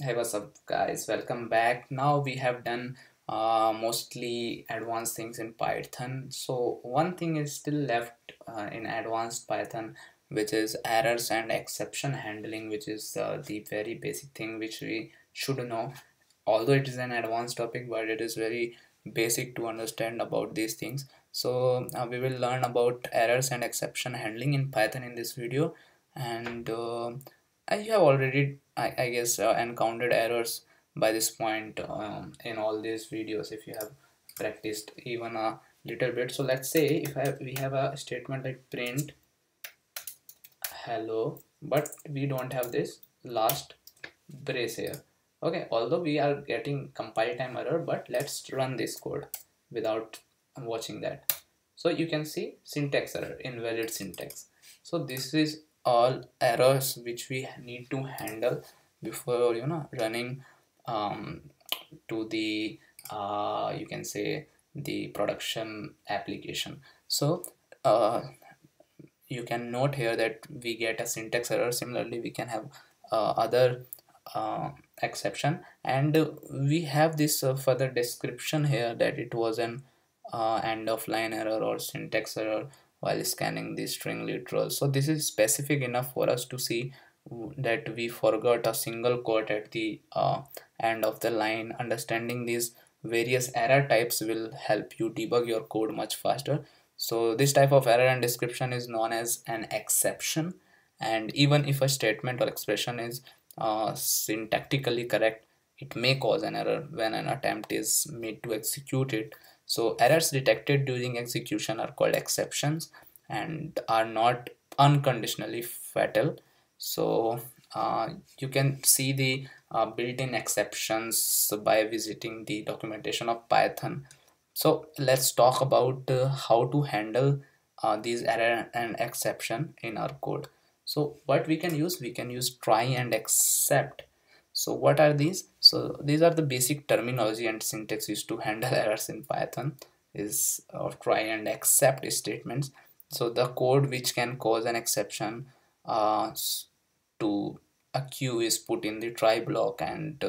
Hey, what's up guys, welcome back. Now we have done mostly advanced things in Python. So one thing is still left in advanced Python, which is errors and exception handling, which is the very basic thing which we should know. Although it is an advanced topic, but it is very basic to understand about these things. So we will learn about errors and exception handling in Python in this video. And you have already, I guess, encountered errors by this point in all these videos if you have practiced even a little bit. So let's say if we have a statement like print hello, but we don't have this last brace here. Okay, although we are getting compile time error, but let's run this code without watching that. So you can see syntax error, invalid syntax. So this is all errors which we need to handle before, you know, running to the you can say the production application. So you can note here that we get a syntax error. Similarly, we can have other exception, and we have this further description here that it was an end of line error or syntax error while scanning the string literal. So this is specific enough for us to see that we forgot a single quote at the end of the line. Understanding these various error types will help you debug your code much faster. So this type of error and description is known as an exception. And even if a statement or expression is syntactically correct, it may cause an error when an attempt is made to execute it. So errors detected during execution are called exceptions and are not unconditionally fatal. So you can see the built-in exceptions by visiting the documentation of Python. So let's talk about how to handle these error and exception in our code. So what we can use try and except. So what are these? So these are the basic terminology and syntax used to handle errors in Python is of try and except statements. So the code which can cause an exception to a queue is put in the try block, and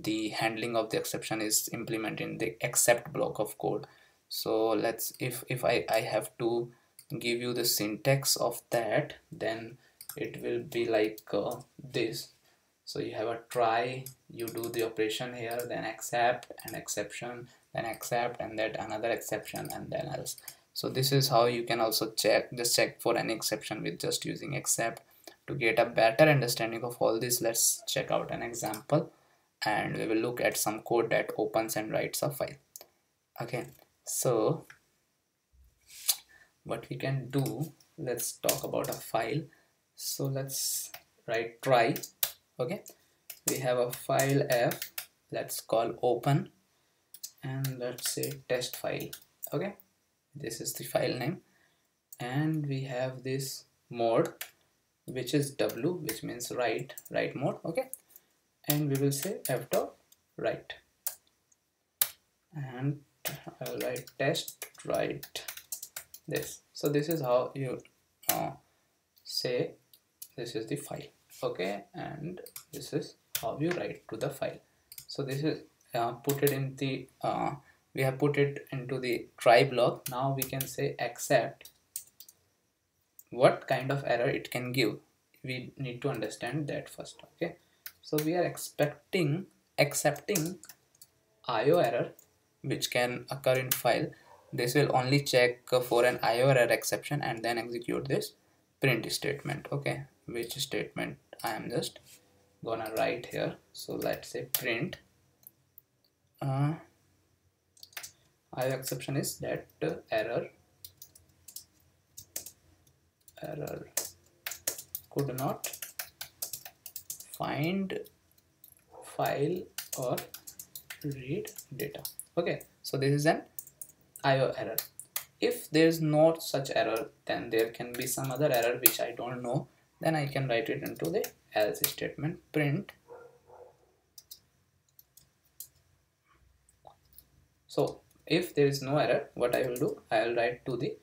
the handling of the exception is implemented in the except block of code. So let's if I have to give you the syntax of that, then it will be like this. So you have a try, you do the operation here, then accept an exception, then accept and that another exception, and then else. So this is how you can also just check for any exception with just using except. To get a better understanding of all this, let's check out an example, and we will look at some code that opens and writes a file. Okay, so what we can do, let's talk about a file. So let's write try. Okay, we have a file f, let's call open, and let's say test file. Okay, this is the file name, and we have this mode which is w, which means write mode. Okay, and we will say f dot write, and I'll write test write this. So this is how you say this is the file. Okay, and this is how you write to the file. So this is put it in the we have put it into the try block. Now we can say accept. What kind of error it can give, we need to understand that first. Okay, so we are accepting IO error which can occur in file. This will only check for an IO error exception and then execute this print statement. Okay, which statement I am just gonna write here. So let's say print IO exception is that error could not find file or read data. Okay, so this is an IO error. If there is no such error, then there can be some other error which I don't know. Then I can write it into the else statement, print. So if there is no error, what I will do, I will write to the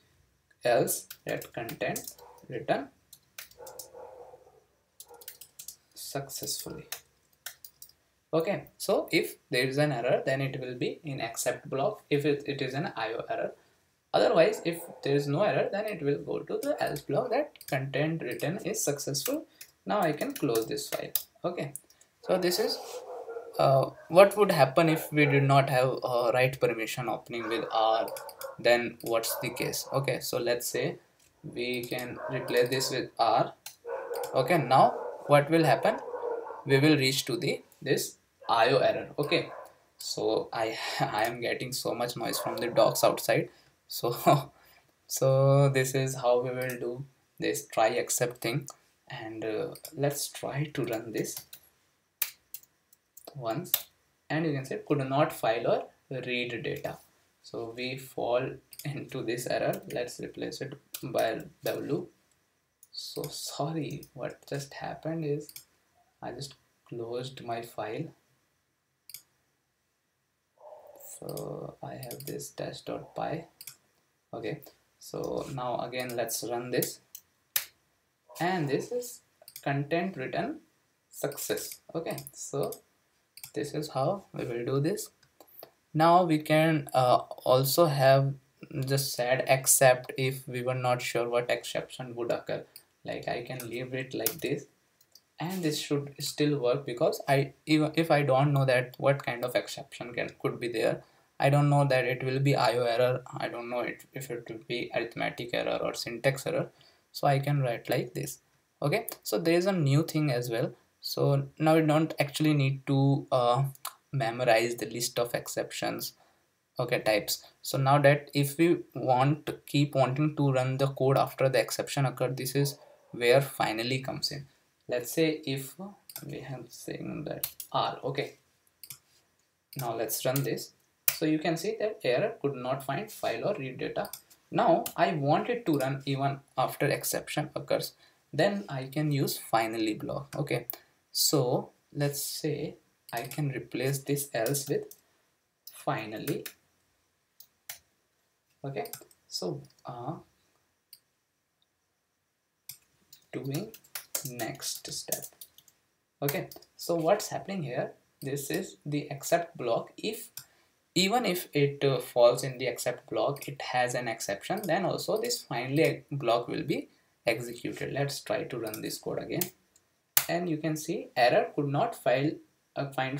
else that content return successfully. Okay, so if there is an error, then it will be in accept block if it is an IO error. Otherwise, if there is no error, then it will go to the else block that content written is successful. Now I can close this file. Okay, so this is what would happen if we did not have write permission opening with R, then what's the case? Okay, so let's say we can replace this with R. Okay, now what will happen? We will reach to the this IO error. Okay, so I am getting so much noise from the dogs outside. So this is how we will do this try except thing, and let's try to run this once, and you can say could not file or read data. So we fall into this error. Let's replace it by W. So sorry, what just happened is I just closed my file. So I have this dash.py. Okay, so now again let's run this, and this is content written success. Okay, so this is how we will do this. Now we can also have just said except if we were not sure what exception would occur. Like I can leave it like this, and this should still work because even if I don't know that what kind of exception could be there, I don't know that it will be IO error, I don't know if it will be arithmetic error or syntax error, so I can write like this. Okay, so there is a new thing as well. So now you don't actually need to memorize the list of exceptions, okay, types. So now that if we want to keep wanting to run the code after the exception occurred, this is where finally comes in. Let's say if we have saying that R, okay, now let's run this. So you can see that error could not find file or read data. Now I want it to run even after exception occurs, then I can use finally block. Okay, so let's say I can replace this else with finally. Okay, so doing next step. Okay, so what's happening here, this is the except block. If even if it falls in the except block, it has an exception, then also this finally block will be executed. Let's try to run this code again, and you can see error could not find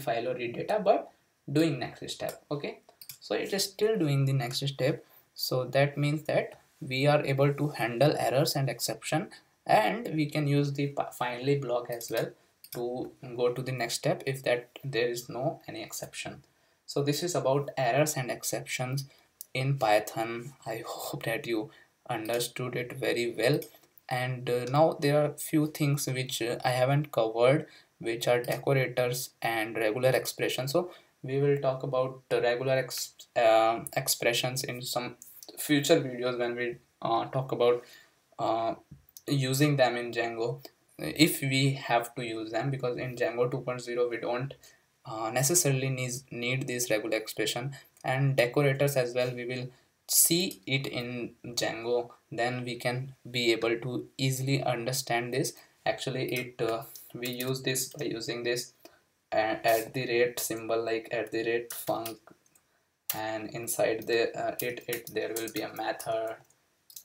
file or read data, but doing next step. Okay, so it is still doing the next step, so that means that we are able to handle errors and exception, and we can use the finally block as well to go to the next step if that there is no any exception. So this is about errors and exceptions in Python. I hope that you understood it very well, and now there are few things which I haven't covered, which are decorators and regular expressions. So we will talk about the regular expressions in some future videos when we talk about using them in Django, if we have to use them, because in Django 2.0 we don't necessarily need this regular expression. And decorators as well, we will see it in Django, then we can be able to easily understand this. Actually it we use this by using this at the rate symbol, like at the rate func, and inside the there will be a method.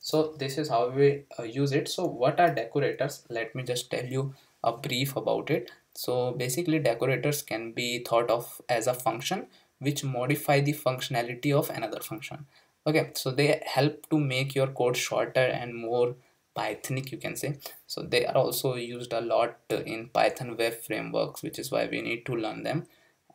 So this is how we use it. So what are decorators? Let me just tell you a brief about it. So basically decorators can be thought of as a function which modify the functionality of another function. Okay, so they help to make your code shorter and more Pythonic, you can say. So they are also used a lot in Python web frameworks, which is why we need to learn them,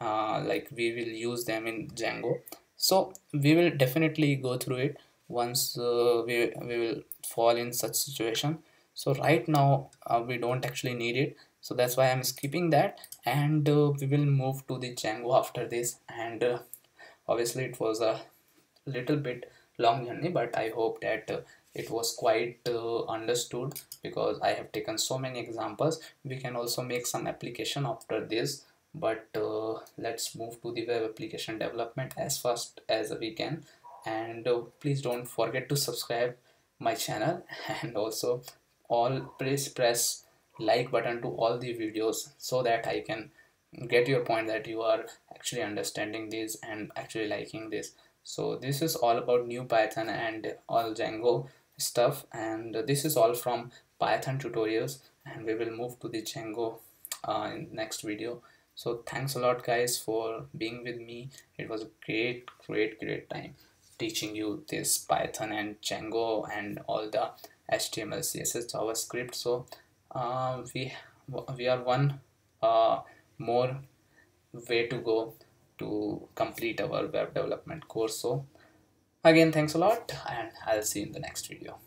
like we will use them in Django. So we will definitely go through it once we will fall in such situation. So right now we don't actually need it, so that's why I'm skipping that, and we will move to the Django after this. And obviously it was a little bit long journey, but I hope that it was quite understood, because I have taken so many examples. We can also make some application after this, but let's move to the web application development as fast as we can. And please don't forget to subscribe my channel, and also all please press like button to all the videos so that I can get your point that you are actually understanding this and actually liking this. So this is all about new Python and all Django stuff, and this is all from Python tutorials, and we will move to the Django in next video. So thanks a lot guys for being with me. It was a great time teaching you this Python and Django and all the HTML, CSS, JavaScript. So we are one more way to go to complete our web development course. So again, thanks a lot, and I'll see you in the next video.